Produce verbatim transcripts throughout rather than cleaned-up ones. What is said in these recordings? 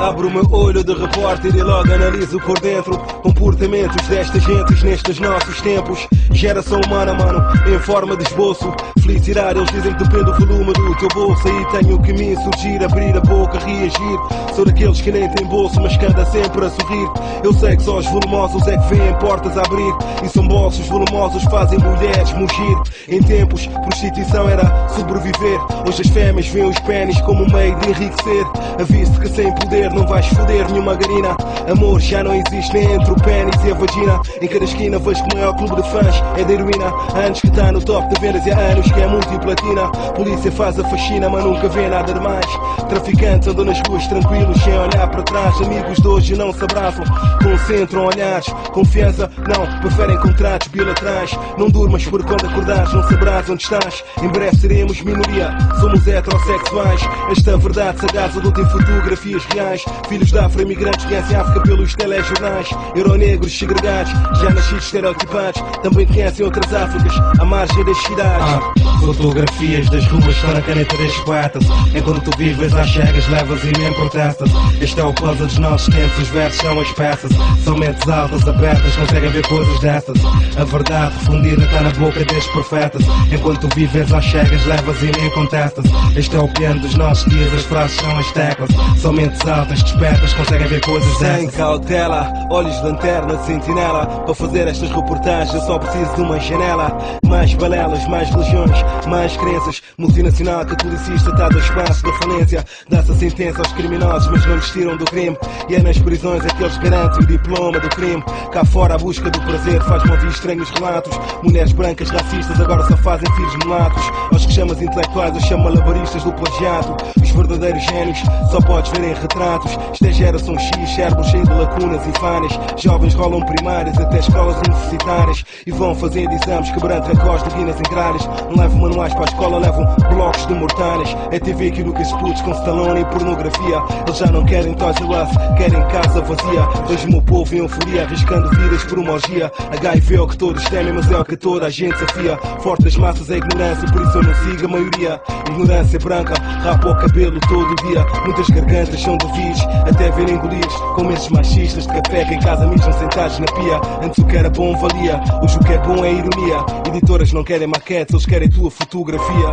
Abro o meu olho de repórter e logo analiso por dentro comportamentos destas gentes nestes nossos tempos. Geração humana, mano, em forma de esboço. Felicidade, eles dizem que depende do volume do teu bolso. Aí tenho que me insurgir, abrir a boca, reagir. Sou daqueles que nem tem bolso, mas que anda sempre a sorrir. Eu sei que só os volumosos é que vêm portas a abrir. E são bolsos volumosos, fazem mulheres mugir. Em tempos, prostituição era sobreviver. Hoje as fêmeas veem os pênis como meio de enriquecer. Aviso que sem poder não vais foder nenhuma garina. Amor já não existe nem entre o pênis e a vagina. Em cada esquina vejo que o maior clube de fãs é da heroína. Antes que está no top de vendas e há anos que é multiplatina. Polícia faz a faxina, mas nunca vê nada de mais. Traficantes andam nas ruas tranquilos sem olhar para trás. Amigos de hoje não se abraçam, concentram olhares. Confiança não, preferem contratos bilaterais. Não durmas porque quando acordares não saberás onde estás. Em breve seremos minoria, somos heterossexuais. Esta verdade sagaz adulta em fotografias reais. Filhos de afro-imigrantes conhecem a África pelos telejornais. Euronegros segregados, já nascidos estereotipados, também conhecem outras Áfricas à margem das cidades. Ah, fotografias das ruas estão na caneta das poetas. Enquanto tu vives às cegas, levas e nem protestas. Este é o puzzle dos nossos tempos, os versos são as peças. São mentes altas, abertas, conseguem ver coisas dessas. A verdade refundida está na boca destes profetas. Enquanto tu vives às cegas, levas e nem contestas. Este é o piano dos nossos dias, as frases são as teclas. São mentes altas, despertas, conseguem ver coisas dessas. Sem cautela, olhos de lanterna, de sentinela. Para fazer estas reportagens eu só preciso de uma janela. Mais balelas, mais religiões, mais crenças. Multinacional catolicista está do espaço da falência. Dá-se a sentença aos criminosos, mas não lhes tiram do crime. E é nas prisões é que eles garantem o diploma do crime. Cá fora a busca do prazer faz-me ouvir estranhos relatos. Mulheres brancas racistas agora só fazem filhos mulatos. Aos que chamas intelectuais eu chamo malabaristas do plagiato. Os verdadeiros génios só podes ver em retratos. Isto é geração X, cérebro cheio de lacunas e falhas. Jovens rolam primárias até escolas universitárias e vão fazendo exames quebrando recordes de guinas em gralhas. Não levam manuais para a escola, levam blocos de mortalhas. É T V que educa putos com Stallone e pornografia. Eles já não querem toys R Us, querem casa vazia. Vejo-me o povo em euforia, arriscando vidas por uma orgia. H I V é o que todos temem, mas é o que toda a gente desafia. Forte das massas é ignorância, por isso eu não sigo a maioria. Ignorância branca, rapa o cabelo todo o dia. Muitas gargantas são devidos, até verem engolidos. Como esses machistas de café que em casa mijam sentados na pia. Antes o que era bom valia, hoje o que é bom é ironia. Editoras não querem maquetes, eles querem tua fotografia.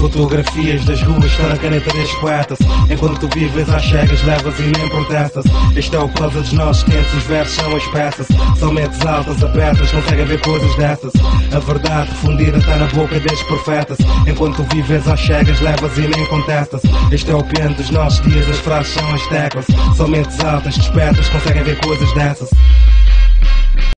Fotografias das ruas estão na caneta das poetas. Enquanto tu vives às cegas, levas e nem protestas. Este é o puzzle dos nossos tempos, os versos são as peças. São mentes altas, abertas, conseguem ver coisas dessas. A verdade fundida está na boca destes profetas. Enquanto tu vives às cegas, levas e nem contestas. Este é o piano dos nossos dias, as frases são as teclas. São mentes altas, despertas, conseguem ver coisas dessas.